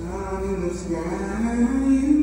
Star in the sky.